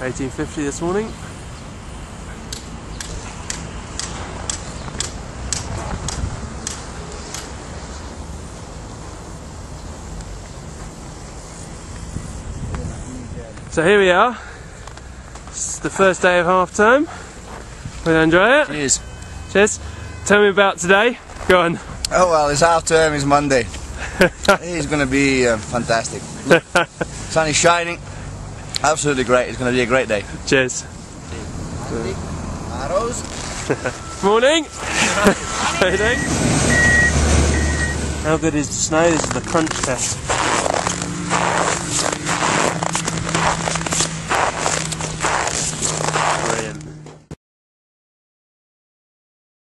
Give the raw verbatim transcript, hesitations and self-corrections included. eighteen fifty this morning. So here we are. It's the first day of half term with Andrea. Cheers. Cheers. Tell me about today. Go on. Oh well, it's half term. It's Monday. It's going to be uh, fantastic. Sun is shining. Absolutely great. It's going to be a great day. Cheers. Cheers. Arrows. Morning. Morning. How good is the snow? This is the crunch test.